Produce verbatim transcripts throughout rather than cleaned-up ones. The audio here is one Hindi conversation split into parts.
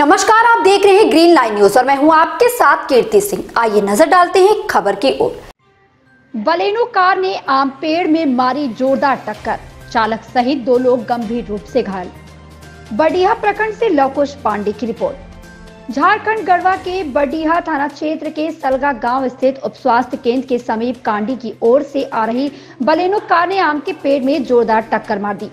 नमस्कार, आप देख रहे हैं ग्रीन लाइन न्यूज और मैं हूं आपके साथ कीर्ति सिंह। आइए नजर डालते हैं खबर की ओर। बलेनो कार ने आम पेड़ में मारी जोरदार टक्कर, चालक सहित दो लोग गंभीर रूप से घायल। बड़ीहा प्रखंड से लोकोश पांडे की रिपोर्ट। झारखंड गढ़वा के बड़ीहा थाना क्षेत्र के सलगा गाँव स्थित उप स्वास्थ्य केंद्र के समीप कांडी की ओर से आ रही बलेनो कार ने आम के पेड़ में जोरदार टक्कर मार दी।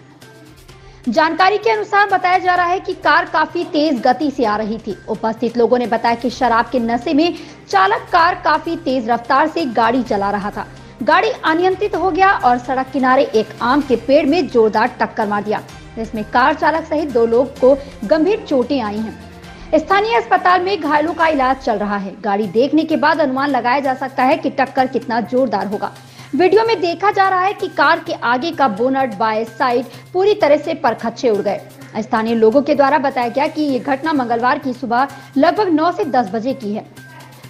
जानकारी के अनुसार बताया जा रहा है कि कार काफी तेज गति से आ रही थी। उपस्थित लोगों ने बताया कि शराब के नशे में चालक कार काफी तेज रफ्तार से गाड़ी चला रहा था। गाड़ी अनियंत्रित हो गया और सड़क किनारे एक आम के पेड़ में जोरदार टक्कर मार दिया, जिसमें कार चालक सहित दो लोग को गंभीर चोटें आई हैं। स्थानीय अस्पताल में घायलों का इलाज चल रहा है। गाड़ी देखने के बाद अनुमान लगाया जा सकता है कि टक्कर कितना जोरदार होगा। वीडियो में देखा जा रहा है कि कार के आगे का बोनट, बाएं साइड पूरी तरह से परखच्चे उड़ गए। स्थानीय लोगों के द्वारा बताया गया कि ये घटना मंगलवार की सुबह लगभग नौ से दस बजे की है।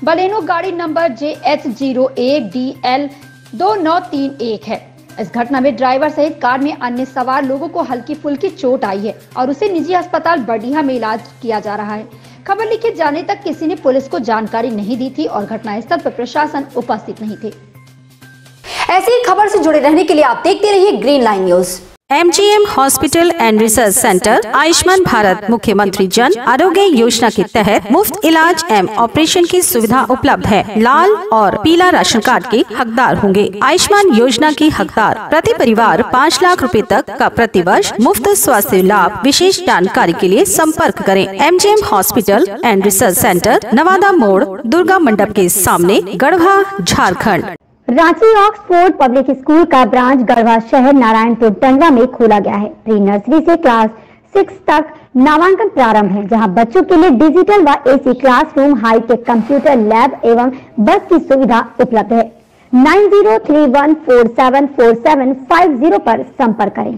बलेनो गाड़ी नंबर जे एच जीरो एक डी एल दो नौ तीन एक है। इस घटना में ड्राइवर सहित कार में अन्य सवार लोगों को हल्की फुल्की चोट आई है और उसे निजी अस्पताल बड़ीहा में इलाज किया जा रहा है। खबर लिखे जाने तक किसी ने पुलिस को जानकारी नहीं दी थी और घटनास्थल पर प्रशासन उपस्थित नहीं थे। ऐसी ही खबर से जुड़े रहने के लिए आप देखते रहिए green line news. M G M hospital and research centre Ayushman Bharat मुख्यमंत्री जन आरोग्य योजना के तहत मुफ्त इलाज एवं ऑपरेशन की सुविधा उपलब्ध है। लाल और पीला राशन कार्ड के हकदार होंगे। आयुष्मान योजना के हकदार प्रति परिवार पाँच लाख रुपए तक का प्रतिवर्ष मुफ्त स्वास्थ्य लाभ। विशेष जानकारी के लिए संपर्क करें M G M hospital and research centre, Nawada मोड़, दुर्गा मंडप के सामने, Garhwa, Jharkhand. Ranchi Oxford public school का ब्रांच गढ़वा शहर नारायणपुर तंडवा में खोला गया है। प्री नर्सरी से क्लास सिक्स तक नामांकन प्रारंभ है, जहां बच्चों के लिए डिजिटल व AC classroom, hitech computer lab एवं बस की सुविधा उपलब्ध है। Nine zero three one four seven four seven five zero पर संपर्क करें।